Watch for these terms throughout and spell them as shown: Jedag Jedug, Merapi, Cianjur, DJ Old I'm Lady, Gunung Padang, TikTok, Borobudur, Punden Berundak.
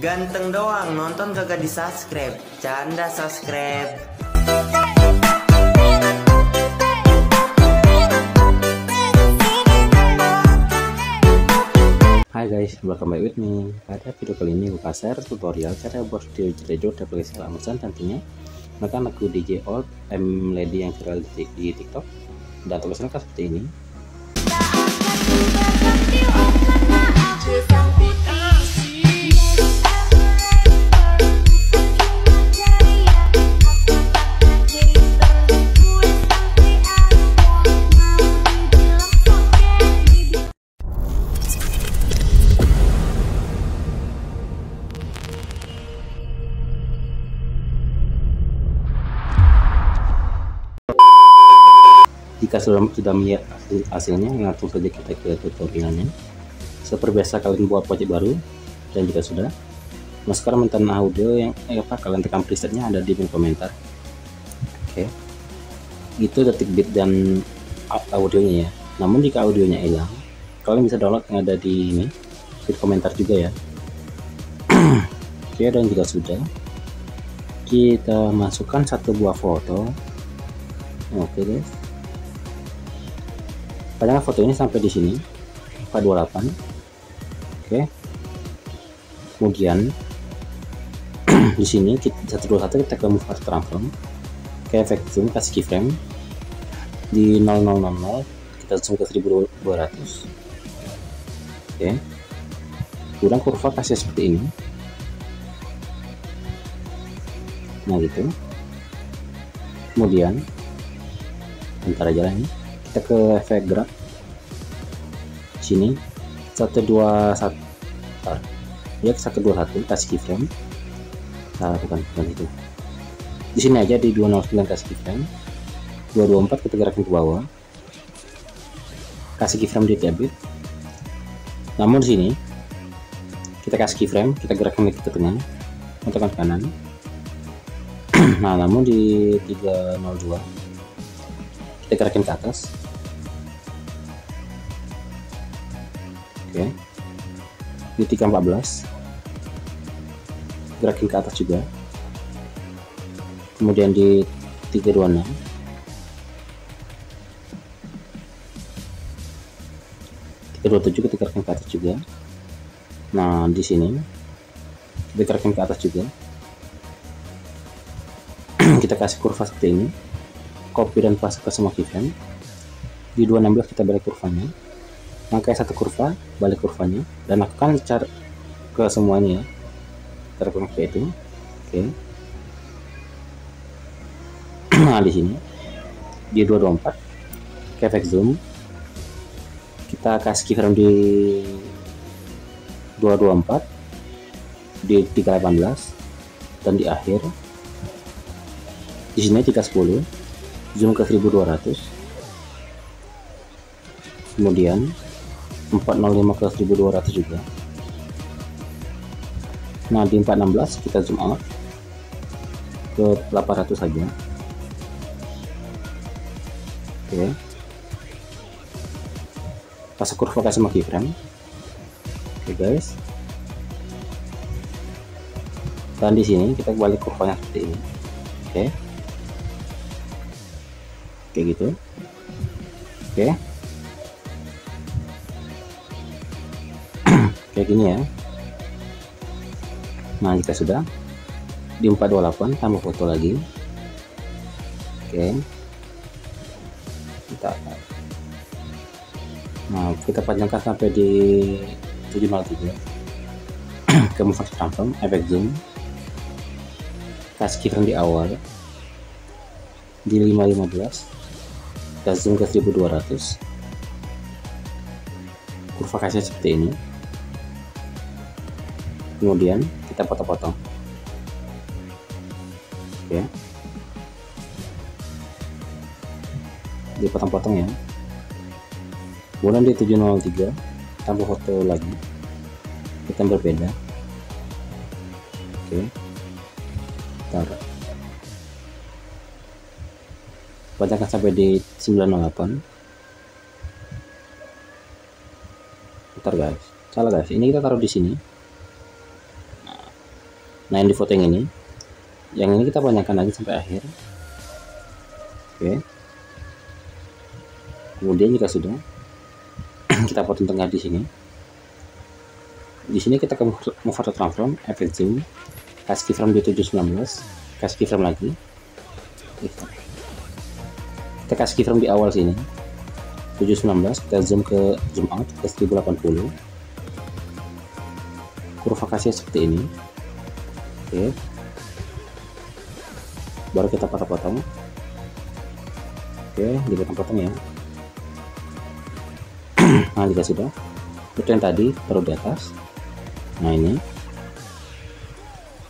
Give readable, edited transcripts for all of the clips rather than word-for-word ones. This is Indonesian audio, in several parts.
Ganteng doang, nonton kagak di subscribe. Canda subscribe. Hai guys, welcome back with me. Pada video kali ini gue share tutorial cara buat video jedug dari aplikasi Amazon tentunya. Maka lagu DJ Old I'm Lady yang viral di TikTok dan tulisannya seperti ini. Jika sudah melihat hasilnya, langsung saja kita ke tutorialnya. Seperti biasa, kalian buat project baru, dan jika sudah, masker menten audio yang kalian tekan presetnya ada di komentar. Oke, itu detik beat dan audionya ya. Namun jika audionya hilang, kalian bisa download yang ada di ini, di komentar juga ya. Oke, dan jika sudah, kita masukkan satu buah foto. Oke guys. Padahal foto ini sampai di sini 428. Oke. Kemudian di sini kita 121 kita ke move to transform. Ke efek zoom kasih keyframe di 0000 kita zoom ke 1200. Oke. Kurang kurva kasih seperti ini. Nah gitu. Kemudian bentar aja lah ini. Kita ke efek gerak sini 121 ya 121 kasih keyframe. Nah bukan itu, di sini aja di 209 kasih keyframe, 224 kita gerakin ke bawah kasih keyframe di tiap bit. Namun di sini kita kasih keyframe, kita gerakin ke tengah untuk ke kanan. Nah namun di 302 kita gerakin ke atas. Oke. Di 314 gerakin ke atas juga. Kemudian di 326 327 kita gerakin ke atas juga. Nah di sini kita gerakin ke atas juga. Kita kasih kurva seperti ini, copy dan paste ke semua keyframe. Di 216 kita balik kurvanya, pakai satu kurva balik kurvanya dan akan cari ke semuanya ya, terkonek itu. Oke. Nah di sini di 224 ke efek zoom kita kasih keyframe di 224 di 318 dan di akhir di sini 310 zoom ke 1200 kemudian 405 ke 1200 juga. Nah di 416 kita zoom out ke 800 saja. Oke. Pas kurva kasih sama keyframe. Oke guys. Dan di sini kita balik kurvanya seperti ini. Oke. Kayak gitu. Oke. Kayak gini ya. Nah jika sudah di 428 tambah foto lagi. Oke. Nah kita panjangkan sampai di 703 ke move transform efek zoom kasih keyframe di awal di 515 kita zoom ke 1200 kurva kasih seperti ini. Kemudian kita potong-potong. Oke. Dipotong-potong ya. Kemudian di 703 tambah foto lagi. Kita berbeda. Oke. Taruh. Panjangkan sampai di 908. Bentar guys. Salah guys. Ini kita taruh di sini. Nah, yang di foto yang ini kita panjangkan lagi sampai akhir. Oke, kemudian jika sudah kita potong tengah di sini. Di sini kita ke move to transform, efek zoom, kasih keyframe di 719, kasih keyframe lagi. Kita kasih keyframe di awal sini 719, kita zoom ke zoom out ke 1080, kurva kasih seperti ini. Oke, baru kita potong-potong. Oke, dipotong-potong ya. Nah, jika sudah, itu yang tadi taruh di atas. Nah, ini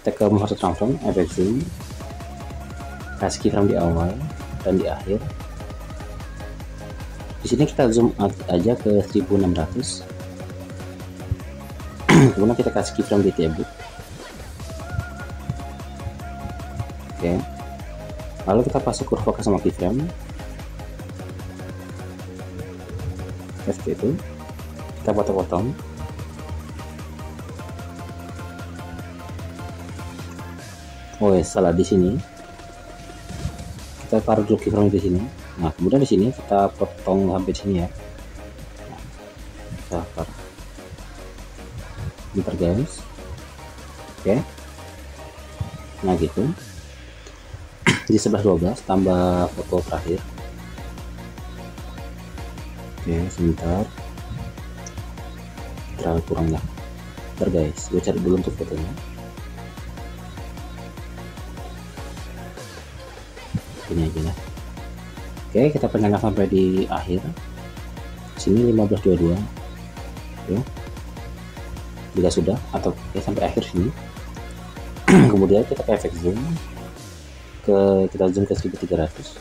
kita ke move to transform, efek zoom, kasih keyframe di awal dan di akhir. Di sini kita zoom out aja ke 1600. Kemudian kita kasih keyframe di table. Oke, lalu kita pasang kurva sama keyframe seperti itu, kita potong-potong. Oh ya, salah, di sini kita taruh dulu keyframe di sini. Nah, kemudian di sini kita potong sampai sini ya. Nah, kita bentar guys. Oke, nah gitu. Di 11.12 tambah foto terakhir. Oke, sebentar, terlalu kurang lah. Bentar guys, gue cari dulu untuk fotonya. Ini aja lah. Oke, kita panjangkan sampai di akhir. Sini 15.22. Oke, jika sudah, atau ya, sampai akhir sini. Kemudian kita ke efek zoom, kita zoom ke 1300.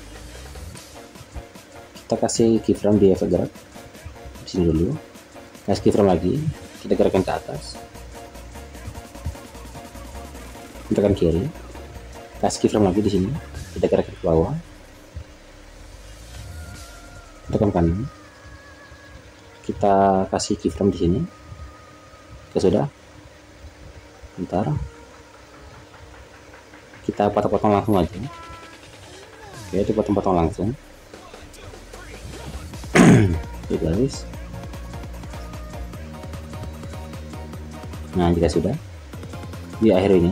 Kita kasih keyframe di efek gerak di sini dulu, kasih keyframe lagi, kita gerakkan ke atas, gerakkan kiri, kasih keyframe lagi di sini, kita gerakkan ke bawah, tekan kanan, kita kasih keyframe di sini. Oke, sudah, bentar, kita potong-potong langsung aja. Oke, itu potong-potong langsung. Oke guys, nah jika sudah di akhir ini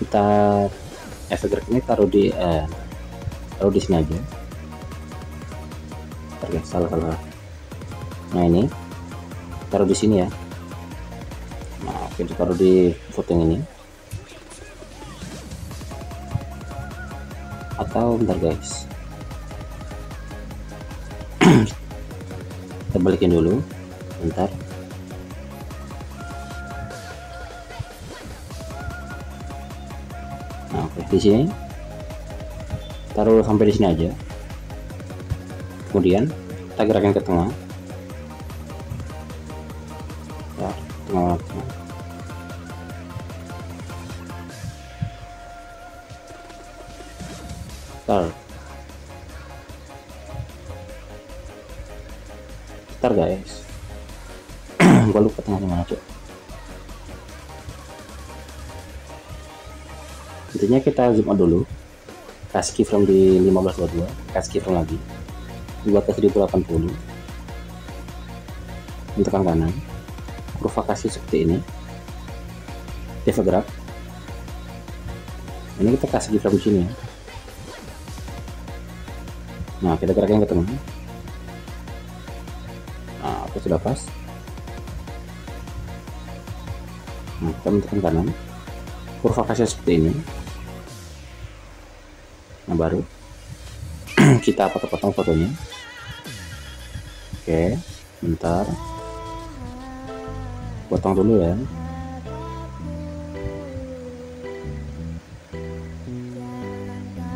kita efek gerak ini taruh di sini aja. Oke, salah. Nah, ini taruh di sini ya. Nah, kita taruh di foto yang ini, atau bentar guys, kita balikin dulu bentar. Nah, oke, di sini taruh sampai di sini aja, kemudian kita gerakan ke tengah, bentar, tengah. Bentar guys, gua lupa tengahnya mana tuh. Intinya kita zoom out dulu, kasih keyframe di 1522, kasih keyframe lagi, buat ke 1080, tekan kanan, kurva kasih seperti ini, efek gerak. Ini kita kasih keyframe di sini ya. Nah, kita gerakin ke tengah. Nah, oke, sudah pas. Nah, kita tekan kanan, kurva kasih seperti ini. Nah, baru kita potong-potong fotonya. Oke, bentar, potong dulu ya.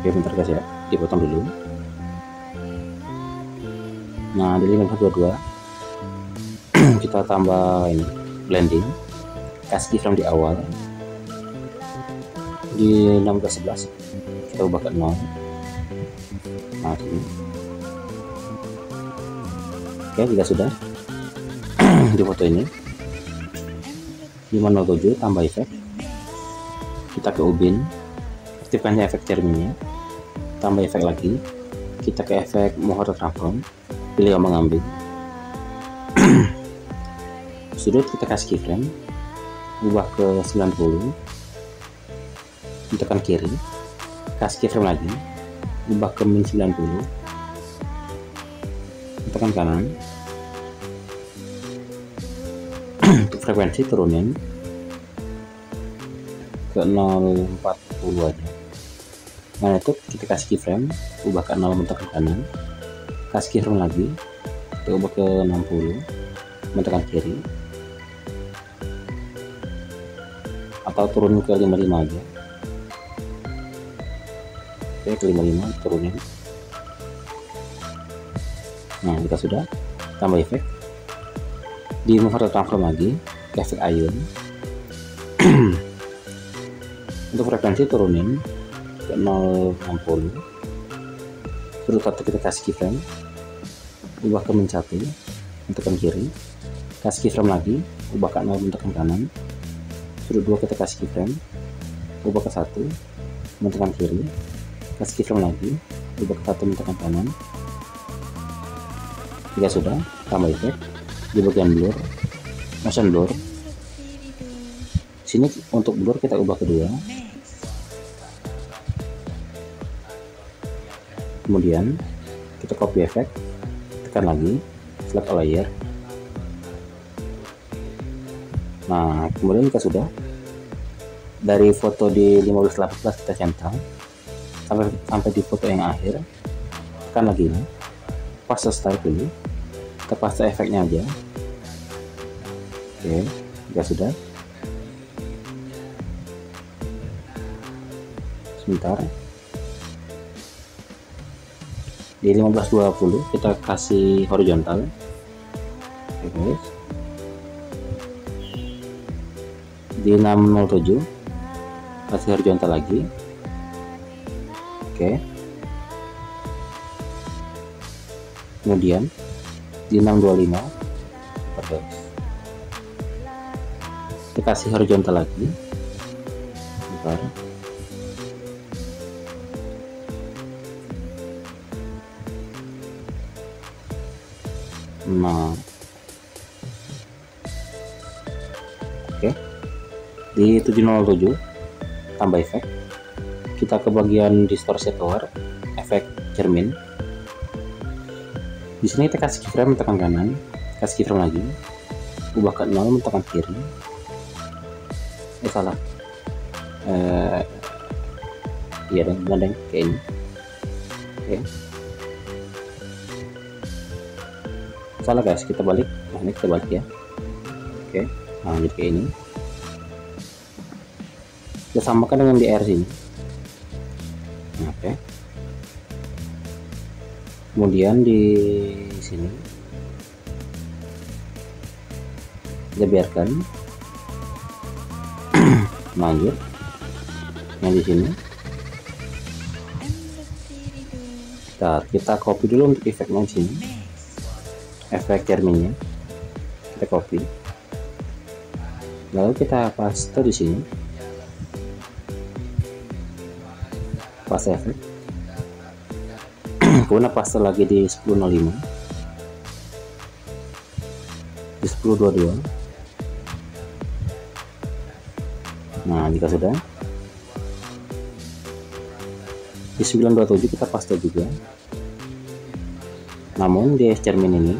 Oke, bentar guys ya, dipotong dulu. Nah, dari 522 kita tambah ini blending, kasih keyframe di awal di 1611, kita ubah ke 0. Nah, ini oke, jika sudah di foto ini 507, tambah efek, kita ke ubin, aktifkannya efek cerminnya, tambah efek lagi, kita ke efek mohoter transform, pilih yang mengambil sudut, kita kasih keyframe, ubah ke 90, tekan kiri, kasih keyframe lagi, ubah ke min 90, tekan kanan. Untuk frekuensi turunin ke 040 aja. Nah itu kita kasih keyframe, ubah ke 0 menekan kanan, kasih keyframe lagi, kita ubah ke 60 menekan kiri, atau turun ke 55 aja. Oke, ke 55 turunin. Nah kita sudah, tambah efek, di mover transform lagi ke efek ayun. Untuk frekuensi turunin ke 060, terus kita kasih keyframe, ubah ke min 1 tekan kiri, kasih keyframe lagi, ubah ke 0 tekan kanan, sudut 2 kita kasih keyframe, ubah ke 1 tekan kiri, kasih keyframe lagi, ubah ke 1 tekan kanan. Jika sudah, tambah efek, di bagian blur, motion blur, sini untuk blur kita ubah kedua, kemudian kita copy efek, tekan lagi, select layer. Nah kemudian kita sudah, dari foto di 15-18 kita centang sampai di foto yang akhir, tekan lagi, paste style dulu, kita paste efeknya aja. Oke, ya sudah, sebentar, di 15-20 kita kasih horizontal. Oke, di 607 kasih horizontal lagi. Oke, kemudian di 625 kita kasih horizontal lagi, sebentar. Nah oke, di 707 tambah efek, kita ke bagian distorsi keluar efek cermin. Di sini kita kasih keyframe, tekan kanan, kasih keyframe lagi, ubah ke 0, tekan kiri. Salah. Iya dong, gandeng kayak ini. Oke. Salah guys, kita balik. Nah, ini kita balik ya. Oke, nah jadi kayak ini. Kita samakan dengan di air sini. Nah, oke. Kemudian di sini kita biarkan lanjut yang di sini. Nah, kita copy dulu untuk efeknya di sini, efek cerminnya kita copy, lalu kita paste di sini, paste efek. Kemudian paste lagi di 1005, di 1022. Nah jika sudah, di 927 kita paste juga, namun di cermin ini.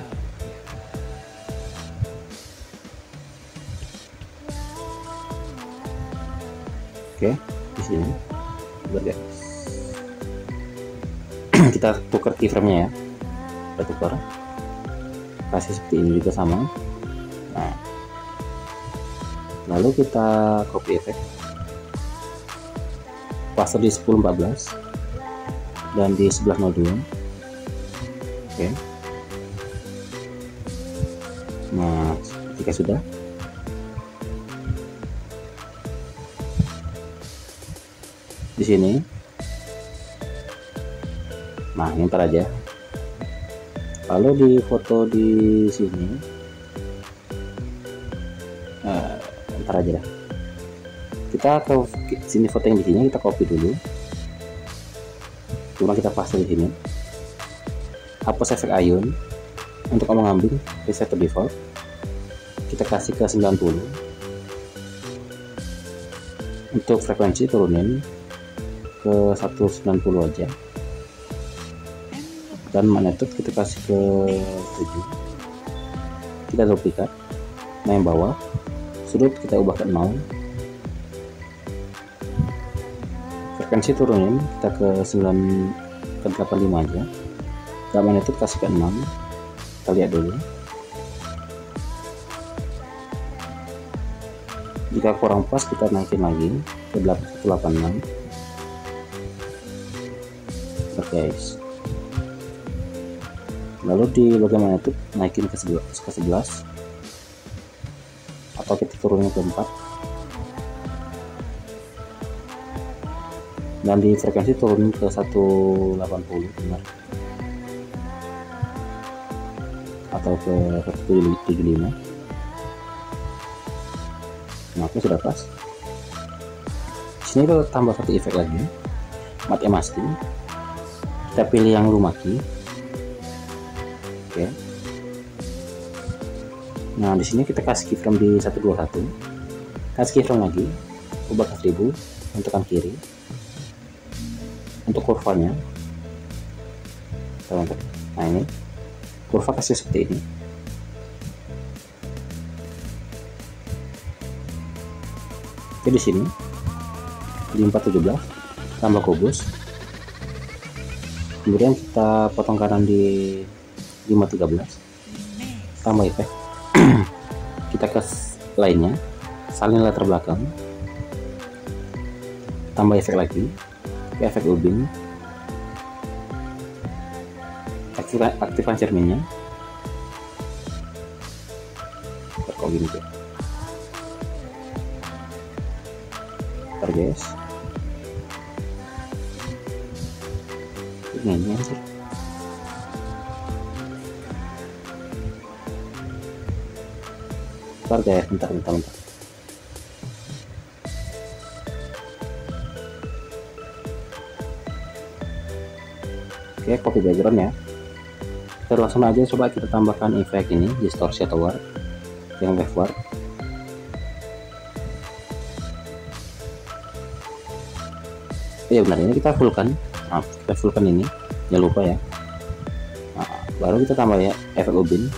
Oke, di sini bergerak, kita tukar keyframe-nya ya, kita tukar, kasih seperti ini juga sama. Nah lalu kita copy efek, paste di 1014 dan di 1102. Oke, nah ketika sudah, di sini. Nah, ini ntar aja. Lalu di foto di sini, ntar aja dah. Kita ke sini foto yang di sini, kita copy dulu. Cuma kita paste di sini. Hapus efek ayun. Untuk omong ambing, reset ke default. Kita kasih ke 90. Untuk frekuensi turunin ke 190 aja. Dan magnitude kita kasih ke 7. Kita duplikat. Nah yang bawah, sudut kita ubah ke 0. Frekuensi turunin kita ke 85 aja. Dan magnitude kasih ke 6. Kita lihat dulu, jika kurang pas kita naikin lagi ke 186. Oke guys, lalu di bagaimana itu naikin ke 11 atau kita turunnya ke 4, dan di frekuensi turun ke 180 benar, atau ke 175. Nah, aku sudah pas. Sini kita tambah satu efek lagi, mati masking. Kita pilih yang lumaki. Oke. Nah, di sini kita kasih keyframe di 121. Kasih keyframe lagi, ubah ke 1000 untuk kanan kiri. Untuk kurvanya, nah ini kurva kasih seperti ini. Jadi di sini di 417 tambah kubus, kemudian kita potong kanan di 513, tambah efek. Kita ke lainnya, salin latar belakang, tambah efek lagi, ke efek ubin. Aktifkan cerminnya, ini aja. Bentar. Oke, copy background ya. Terus langsung aja coba kita tambahkan efek ini, distorsi atau warp, yang wave warp. Ya benar, ini kita fullkan. Nah, kita fullkan ini, jangan lupa ya. Nah, baru kita tambah ya efek ubin.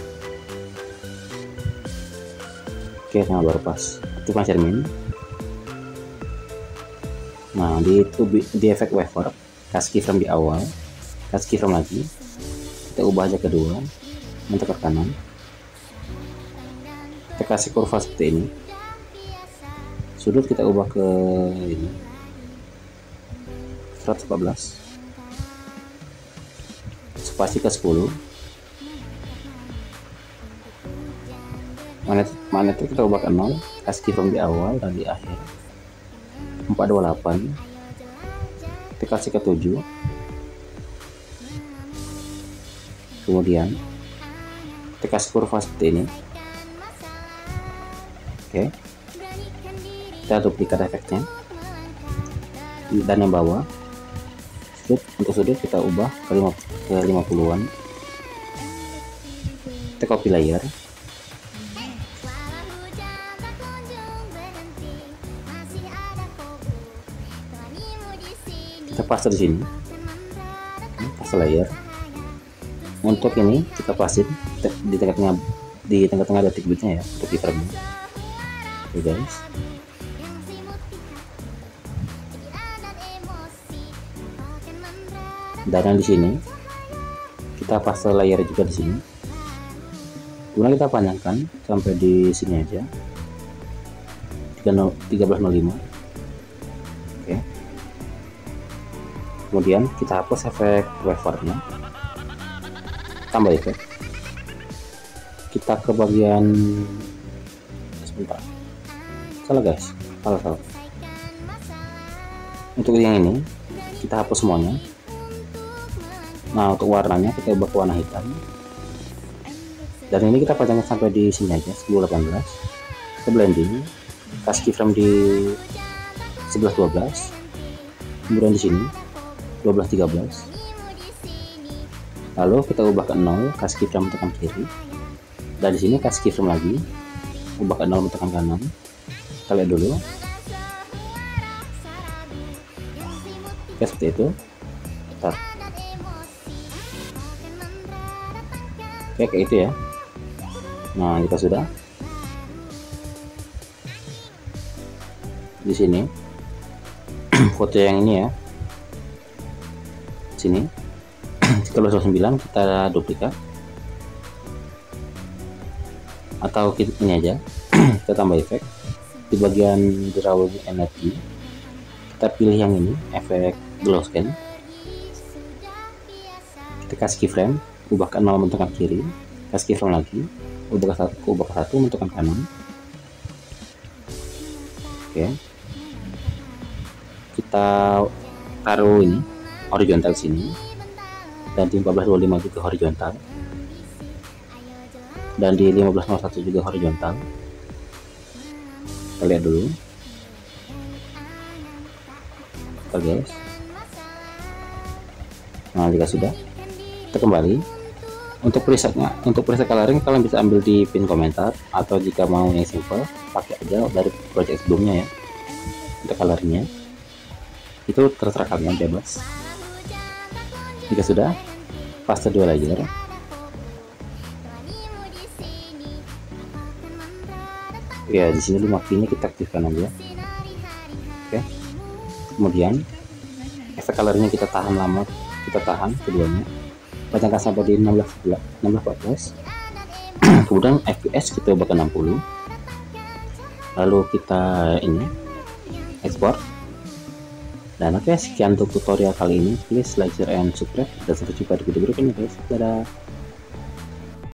Oke, nah baru pas. Aktifkan cermin. Nah di efek wave warp, kasih keyframe di awal, kasih keyframe lagi. Kita ubah aja kedua, untuk ke kanan. Kita kasih kurva seperti ini. Sudut kita ubah ke ini 114. Spasi ke 10. Magnetik kita ubah ke 0. Kasih keyframe di awal dan di akhir 428. Kita kasih ke 7. Kemudian kita kasih kurva seperti ini. Oke, kita duplikat efeknya, dan yang bawah sudut, untuk sudut kita ubah ke 50-an. Kita copy layer, kita paste di sini, paste layer. Untuk ini kita pasin di tengah-tengah ada titik bitnya ya, untuk keyframe. Oke guys, dan di sini kita paste layer juga di sini, kemudian kita panjangkan sampai di sini aja 1305. Oke, kemudian kita hapus efek waveformnya, tambah efek. Kita ke bagian sebentar, salah guys, salah. Untuk yang ini kita hapus semuanya. Nah untuk warnanya kita ubah ke warna hitam, dan ini kita panjangkan sampai di sini aja 1018. Ke blending, kasih keyframe di 11.12, kemudian di sini 12.13, lalu kita ubah ke 0, kasih keyframe tekan kiri, dan di sini kasih keyframe lagi, ubah ke 0 tekan kanan. Kita lihat dulu. Oke, seperti itu. Bentar. Oke, kayak itu ya. Nah, kita sudah di sini foto yang ini ya, sini kalau 9 kita duplikat atau kita ini aja kita tambah efek di bagian drawing energi, kita pilih yang ini efek glow scan, kita kasih keyframe, ubah ke 0 mentekan kiri, kasih keyframe lagi, ubah ke 1 mentekan kanan. Oke, kita taruh ini horizontal sini, dan di 14.25 juga horizontal, dan di 15.01 juga horizontal. Kita lihat dulu. Oke guys, nah jika sudah, kita kembali untuk presetnya. Untuk preset coloring kalian bisa ambil di pin komentar, atau jika mau yang simple pakai aja dari project sebelumnya ya. Untuk coloringnya itu terserah kalian, bebas. Jika sudah, paste 2 layer. Ya, di sini lumaki-nya kita aktifkan aja. Oke. Kemudian efek colornya kita tahan lama, kita tahan keduanya. Panjangkan sampai di 16 14. Kemudian FPS kita ubah ke 60. Lalu kita ini ekspor. Dan oke, sekian untuk tutorial kali ini. Please like, share, and subscribe. Dan sampai jumpa di video berikutnya guys. Dadah.